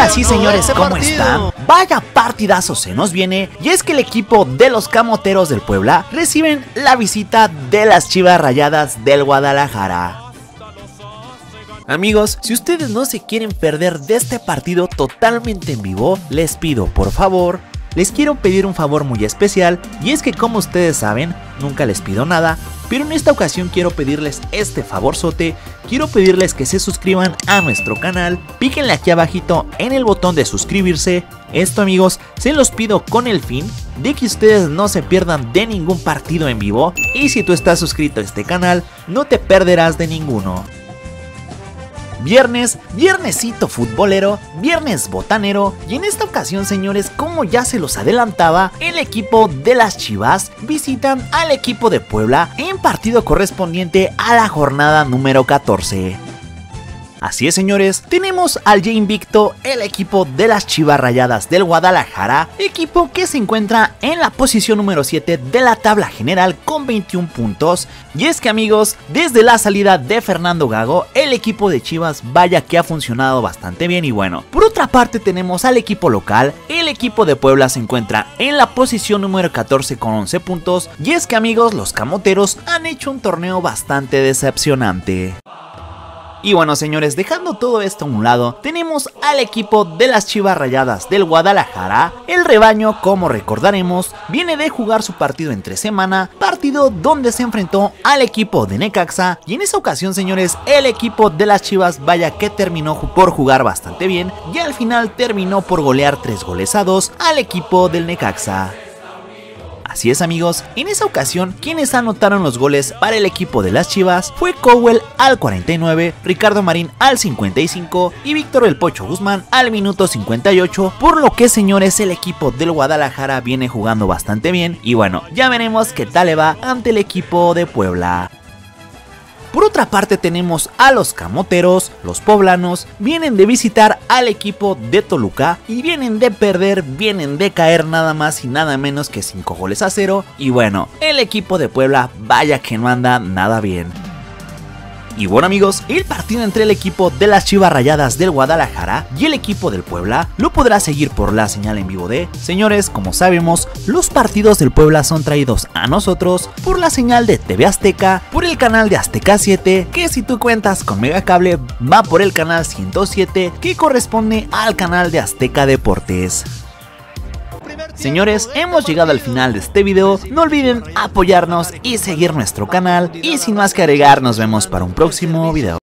Ahora sí, señores, ¿cómo están? Vaya partidazo se nos viene, y es que el equipo de los Camoteros del Puebla reciben la visita de las Chivas Rayadas del Guadalajara. Amigos, si ustedes no se quieren perder de este partido totalmente en vivo, les pido por favor, les quiero pedir un favor muy especial, y es que como ustedes saben, nunca les pido nada, pero en esta ocasión quiero pedirles este favorzote, quiero pedirles que se suscriban a nuestro canal, píquenle aquí abajito en el botón de suscribirse. Esto, amigos, se los pido con el fin de que ustedes no se pierdan de ningún partido en vivo, y si tú estás suscrito a este canal, no te perderás de ninguno. Viernes, viernesito futbolero, viernes botanero, y en esta ocasión, señores, como ya se los adelantaba, el equipo de las Chivas visitan al equipo de Puebla en partido correspondiente a la jornada número 14. Así es, señores, tenemos al ya invicto el equipo de las Chivas Rayadas del Guadalajara, equipo que se encuentra en la posición número 7 de la tabla general con 21 puntos. Y es que, amigos, desde la salida de Fernando Gago, el equipo de Chivas vaya que ha funcionado bastante bien. Y bueno, por otra parte tenemos al equipo local, el equipo de Puebla se encuentra en la posición número 14 con 11 puntos. Y es que, amigos, los Camoteros han hecho un torneo bastante decepcionante. Y bueno, señores, dejando todo esto a un lado, tenemos al equipo de las Chivas Rayadas del Guadalajara. El rebaño, como recordaremos, viene de jugar su partido entre semana, partido donde se enfrentó al equipo de Necaxa. Y en esa ocasión, señores, el equipo de las Chivas vaya que terminó por jugar bastante bien, y al final terminó por golear 3 goles a 2 al equipo del Necaxa. Así es, amigos, en esa ocasión quienes anotaron los goles para el equipo de las Chivas fue Cowell al 49, Ricardo Marín al 55 y Víctor el Pocho Guzmán al minuto 58, por lo que, señores, el equipo del Guadalajara viene jugando bastante bien, y bueno, ya veremos qué tal le va ante el equipo de Puebla. Por otra parte tenemos a los Camoteros, los poblanos, vienen de visitar al equipo de Toluca y vienen de perder, vienen de caer nada más y nada menos que 5 goles a 0, y bueno, el equipo de Puebla vaya que no anda nada bien. Y bueno, amigos, el partido entre el equipo de las Chivas Rayadas del Guadalajara y el equipo del Puebla lo podrás seguir por la señal en vivo de... Señores, como sabemos, los partidos del Puebla son traídos a nosotros por la señal de TV Azteca, por el canal de Azteca 7, que si tú cuentas con Megacable va por el canal 107, que corresponde al canal de Azteca Deportes. Señores, hemos llegado al final de este video, no olviden apoyarnos y seguir nuestro canal, y sin más que agregar, nos vemos para un próximo video.